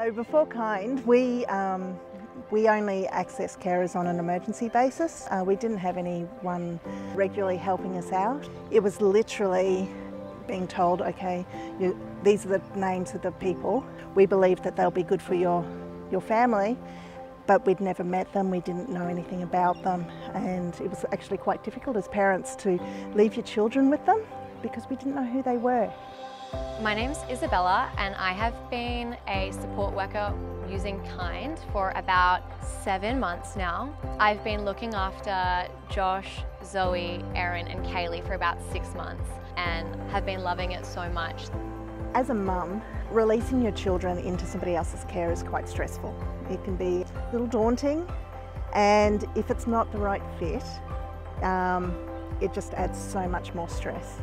So before Kynd, we only access carers on an emergency basis. We didn't have anyone regularly helping us out. It was literally being told, okay, these are the names of the people. We believe that they'll be good for your family, but we'd never met them, we didn't know anything about them, and it was actually quite difficult as parents to leave your children with them because we didn't know who they were. My name's Isabella and I have been a support worker using Kynd for about 7 months now. I've been looking after Josh, Zoe, Erin and Kaylee for about 6 months and have been loving it so much. As a mum, releasing your children into somebody else's care is quite stressful. It can be a little daunting, and if it's not the right fit, it just adds so much more stress.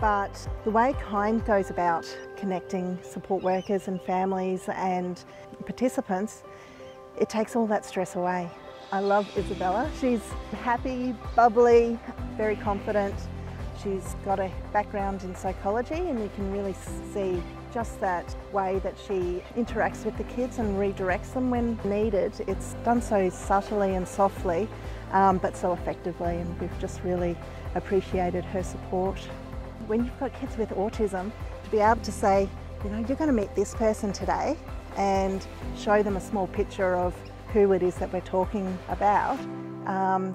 But the way Kynd goes about connecting support workers and families and participants, it takes all that stress away. I love Isabella. She's happy, bubbly, very confident. She's got a background in psychology, and you can really see just that way that she interacts with the kids and redirects them when needed. It's done so subtly and softly, but so effectively, and we've just really appreciated her support. When you've got kids with autism, to be able to say, you know, you're going to meet this person today, and show them a small picture of who it is that we're talking about,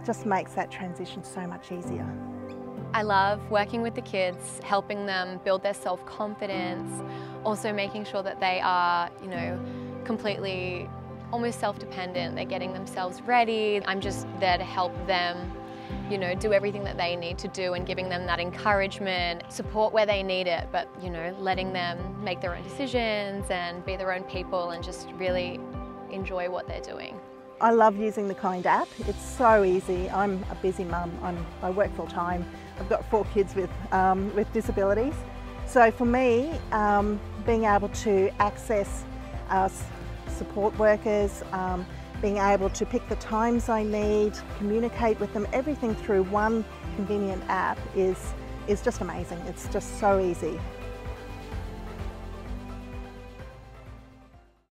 just makes that transition so much easier. I love working with the kids, helping them build their self-confidence, also making sure that they are, you know, completely almost self-dependent. They're getting themselves ready. I'm just there to help them, you know, do everything that they need to do and giving them that encouragement, support where they need it, but, you know, letting them make their own decisions and be their own people and just really enjoy what they're doing. I love using the Kynd app. It's so easy. I'm a busy mum. I work full time. I've got 4 kids with disabilities. So for me, being able to access support workers, being able to pick the times I need, communicate with them, everything through one convenient app is just amazing. It's just so easy.